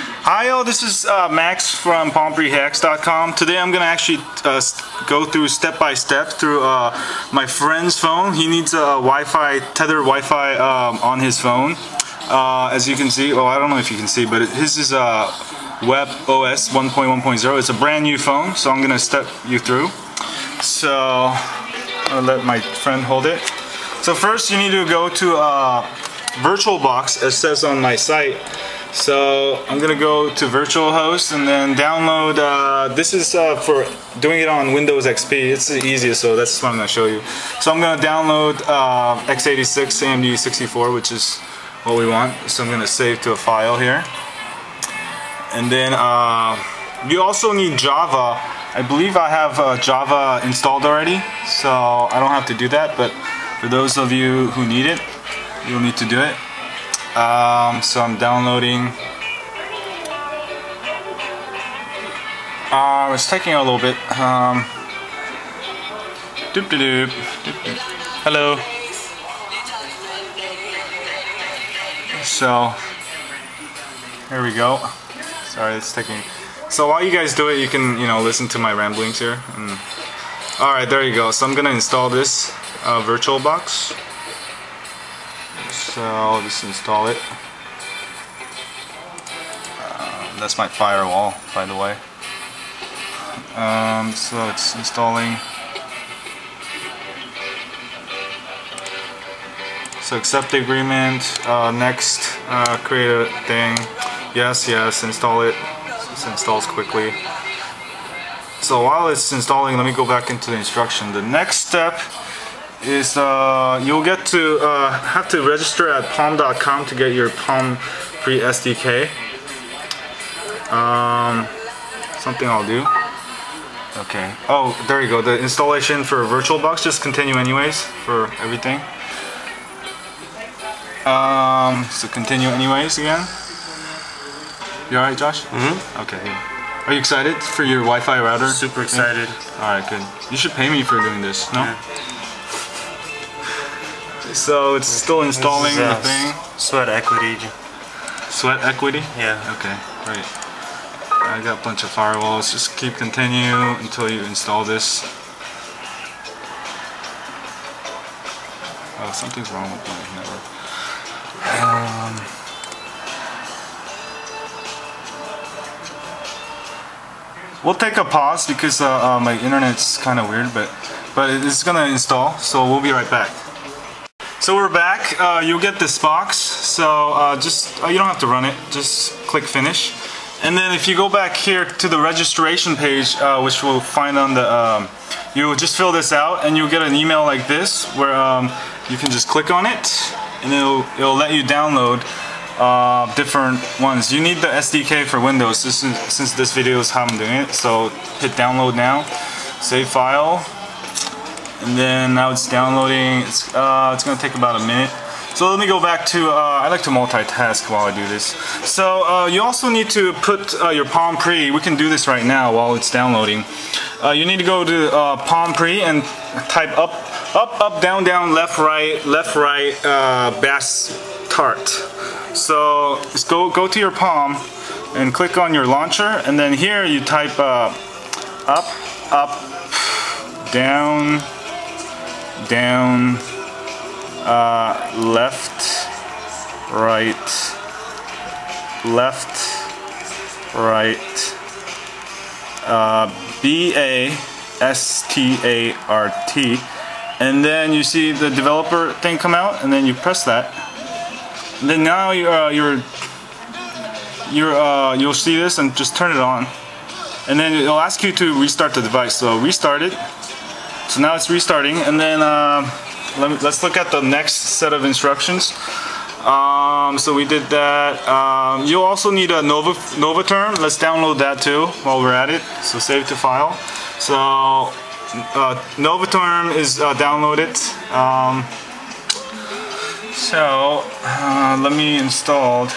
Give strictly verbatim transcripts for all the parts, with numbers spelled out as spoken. Hi y'all, this is uh, Max from Palm Pre Hacks dot com. Today I'm going to actually uh, go through step by step through uh, my friend's phone. He needs a Wi-Fi, tethered Wi-Fi um, on his phone. Uh, as you can see, well I don't know if you can see, but it, his is a uh, Web O S one point one point zero. It's a brand new phone, so I'm going to step you through. So I'll let my friend hold it. So first you need to go to uh, VirtualBox, as says on my site. So I'm gonna go to VirtualHost and then download. Uh, this is uh, for doing it on Windows X P. It's the easiest, so that's what I'm gonna show you. So I'm gonna download uh, x eighty-six A M D sixty-four, which is what we want. So I'm gonna save to a file here. And then uh, you also need Java. I believe I have uh, Java installed already, so I don't have to do that. But for those of you who need it, you'll need to do it. Um, so I'm downloading. Uh, it's taking a little bit. Um, doop doop doop. Hello. So here we go. Sorry, it's taking. So while you guys do it, you can you know listen to my ramblings here. And... All right, there you go. So I'm gonna install this uh, VirtualBox. So I'll just install it. Um, that's my firewall, by the way. Um, so it's installing. So accept the agreement. Uh, next, uh, create a thing. Yes, yes, install it. This installs quickly. So while it's installing, let me go back into the instruction. The next step is uh, you'll get to uh, have to register at palm dot com to get your PalmPre S D K. Um, something I'll do. Okay. Oh, there you go. The installation for VirtualBox, just continue anyways for everything. Um, so continue anyways again. You alright, Josh? Mm-hmm. Okay. Are you excited for your Wi-Fi router? Super excited. Alright, good. You should pay me for doing this, no? Yeah. So it's still installing is, uh, the thing. Sweat equity. Sweat equity? Yeah. Okay, great. I got a bunch of firewalls. Just keep continue until you install this. Oh, something's wrong with my network. Um, we'll take a pause because uh, uh, my internet's kind of weird, but but it's gonna install. So we'll be right back. So we're back. Uh, you'll get this box. So uh, just uh, you don't have to run it. Just click finish, and then if you go back here to the registration page, uh, which we'll find on the, um, you will just fill this out, and you'll get an email like this where um, you can just click on it, and it'll it'll let you download uh, different ones. You need the S D K for Windows. This is, since this video is how I'm doing it, so hit download now. Save file. And then now it's downloading. It's uh, it's gonna take about a minute. So let me go back to. Uh, I like to multitask while I do this. So uh, you also need to put uh, your PalmPre. We can do this right now while it's downloading. Uh, you need to go to uh, PalmPre and type up, up, up, down, down, left, right, left, right, uh, bass tart. So just go go to your Palm and click on your launcher, and then here you type uh, up, up, down. Down, uh, left, right, left, right, uh, B A S T A R T, and then you see the developer thing come out, and then you press that. And then now you're, uh, you're, you're, uh, you'll see this and just turn it on, and then it'll ask you to restart the device, so restart it. So now it's restarting, and then uh, let me, let's look at the next set of instructions. Um, so we did that. Um, you'll also need a Nova NovaTerm. Let's download that too while we're at it. So save to file. So uh, NovaTerm is uh, downloaded. Um, so uh, let me install.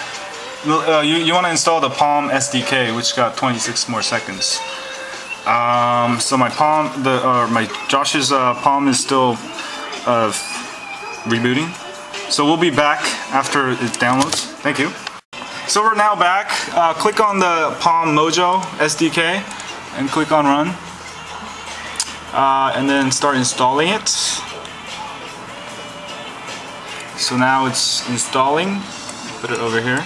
Uh, you you want to install the Palm S D K, which got twenty-six more seconds. Um, so my Palm, the uh, my Josh's uh, Palm is still uh, rebooting. So we'll be back after it downloads. Thank you. So we're now back. Uh, click on the Palm Mojo S D K and click on Run. Uh, and then start installing it. So now it's installing. Put it over here.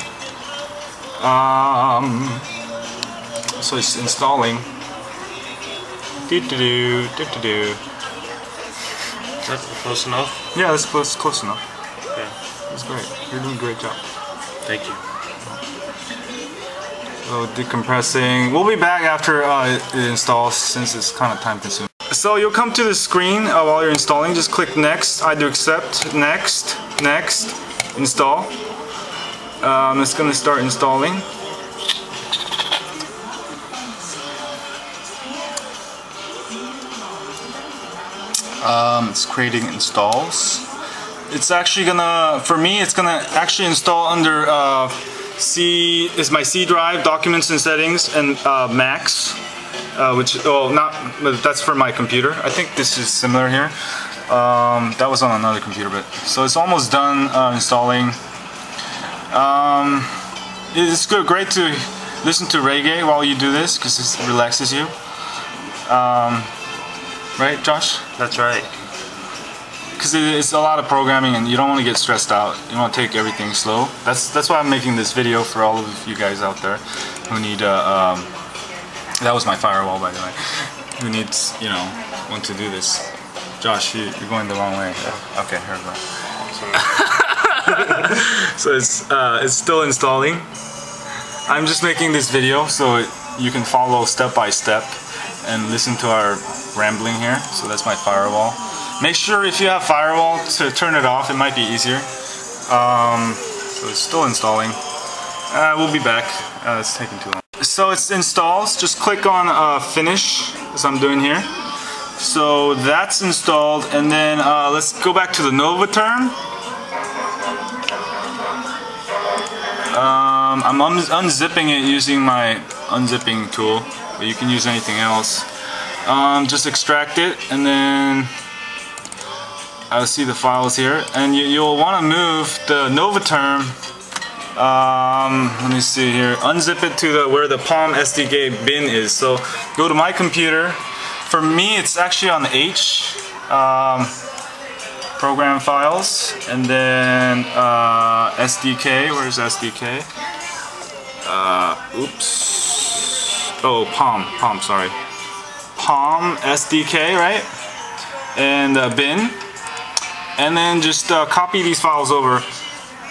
Um, so it's installing. Do do do do do do. Is that close enough? Yeah, that's close close enough. Okay. That's great. You're doing a great job. Thank you. So decompressing. We'll be back after uh, it installs, since it's kind of time consuming. So you'll come to the screen uh, while you're installing. Just click next. I do accept. Next. Next. Install. Um, it's going to start installing. Um, it's creating installs. It's actually gonna, for me, it's gonna actually install under uh, C, is my C drive, Documents and Settings, and uh, Macs, uh, which, oh, not, but that's for my computer. I think this is similar here. Um, that was on another computer, but so it's almost done uh, installing. Um, it's good, great to listen to reggae while you do this because it relaxes you. Um, Right, Josh? That's right. Because it's a lot of programming and you don't want to get stressed out. You want to take everything slow. That's that's why I'm making this video, for all of you guys out there who need a... Uh, um, that was my firewall, by the way. Who needs, you know, want to do this. Josh, you, you're going the wrong way. Yeah. Okay, here we go. So it's, uh, it's still installing. I'm just making this video so it, you can follow step by step and listen to our rambling here. So that's my firewall. Make sure if you have firewall to turn it off, it might be easier. Um, so it's still installing. Uh, we'll be back. Uh, it's taking too long. So it's installs. Just click on uh, finish, as I'm doing here. So that's installed, and then uh, let's go back to the NovaTerm. Um, I'm un unzipping it using my unzipping tool, but you can use anything else. Um, just extract it, and then I'll see the files here, and you, you'll want to move the NovaTerm. Um, let me see here. Unzip it to the where the Palm S D K bin is. So go to my computer. For me, it's actually on H, um, program files, and then uh, S D K. Where's S D K? Uh, oops. Oh, Palm. Palm. Sorry. Palm S D K, right? And uh, bin, and then just uh, copy these files over.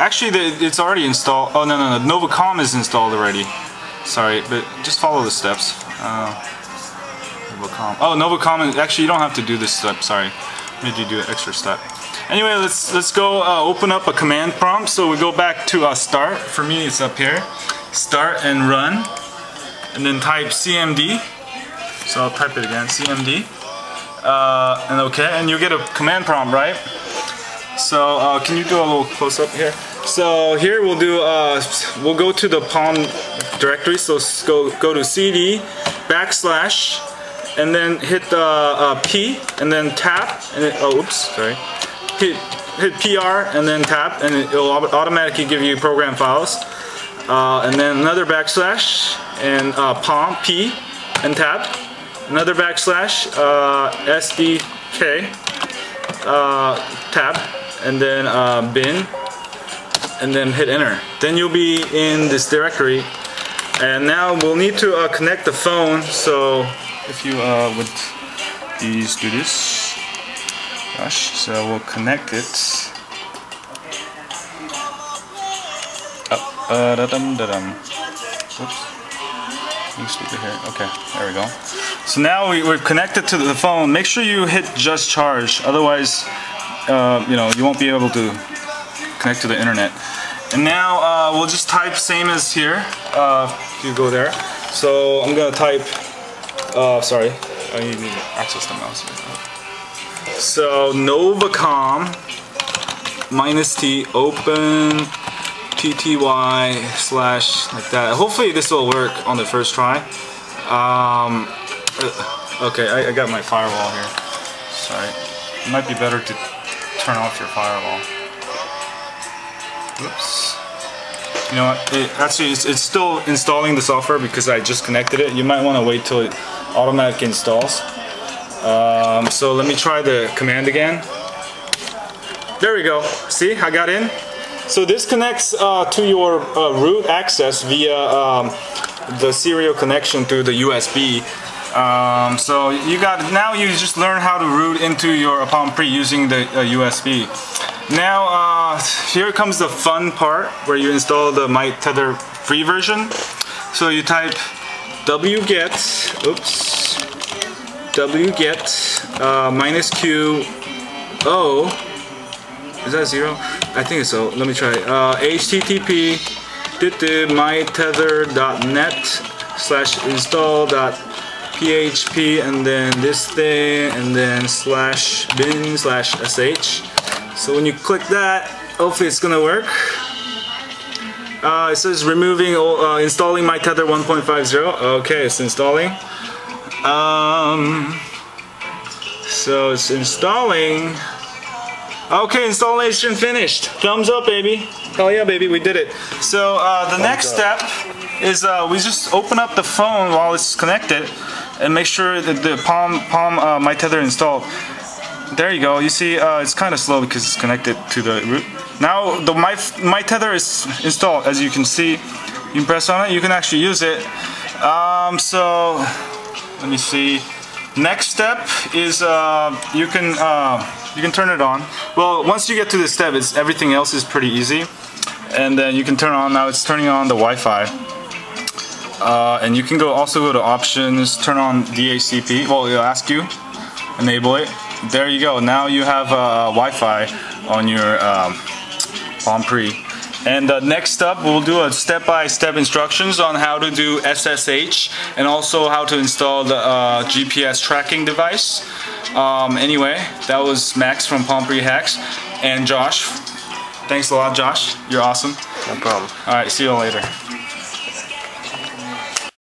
Actually, the, it's already installed. Oh no, no, no, NovaCom is installed already. Sorry, but just follow the steps. Uh, NovaCom. Oh, NovaCom. Actually, you don't have to do this step. Sorry, made you do an extra step. Anyway, let's let's go uh, open up a command prompt. So we go back to uh, start. For me, it's up here. Start and run, and then type C M D. So I'll type it again, C M D, uh, and okay, and you get a command prompt, right? So uh, can you do a little close up here? So here we'll do, uh, we'll go to the Palm directory. So go go to C D backslash, and then hit the uh, uh, P, and then tap, and it, oh oops, sorry, hit, hit P R, and then tap, and it, it'll automatically give you program files, uh, and then another backslash, and uh, Palm P, and tap. Another backslash, uh, S D K, uh, tab, and then uh, bin, and then hit enter. Then you'll be in this directory. And now we'll need to uh, connect the phone. So if you uh, would please do this, gosh. So we'll connect it. Up, uh, da dum da dum. Oops. Here. Okay, there we go. So now we, we're connected to the phone. Make sure you hit just charge, otherwise, uh, you know, you won't be able to connect to the internet. And now uh, we'll just type same as here. Uh, if you go there, so I'm gonna type. Uh, sorry, I need to access the mouse. So NovaCom minus T open. P T Y slash like that. Hopefully this will work on the first try. Um, okay, I, I got my firewall here. Sorry. It might be better to turn off your firewall. Oops. You know, it actually it's, it's still installing the software because I just connected it. You might want to wait till it automatically installs. Um, so let me try the command again. There we go. See, I got in. So this connects uh, to your uh, root access via um, the serial connection through the U S B. Um, so you got now you just learn how to root into your PalmPre using the uh, U S B. Now uh, here comes the fun part where you install the MyTether free version. So you type wget, oops, wget uh, minus q o. Is that zero? I think it's so. Let me try. Uh, H T T P mytether dot net slash install dot php and then this thing and then slash bin slash sh. So when you click that, hopefully it's gonna work. Uh, it says removing uh, installing MyTether one point five zero. Okay, it's installing. Um, so it's installing. Okay, installation finished. Thumbs up, baby. Oh yeah, baby, we did it. So uh, the Thumbs next up. step is uh, we just open up the phone while it's connected and make sure that the Palm, Palm uh, MyTether installed. There you go. You see, uh, it's kind of slow because it's connected to the root. Now the My, MyTether is installed. As you can see, you press on it, you can actually use it. Um, so let me see. Next step is uh, you can. Uh, You can turn it on. Well, once you get to this step, it's, everything else is pretty easy. And then you can turn on, now it's turning on the Wi-Fi. Uh, and you can go also go to options, turn on D H C P. Well, it'll ask you, enable it. There you go. Now you have uh, Wi-Fi on your um, PalmPre. And uh, next up, we'll do a step-by-step instructions on how to do S S H and also how to install the uh, G P S tracking device. Um, anyway, that was Max from PalmPreHacks and Josh. Thanks a lot, Josh. You're awesome. No problem. All right, see you all later.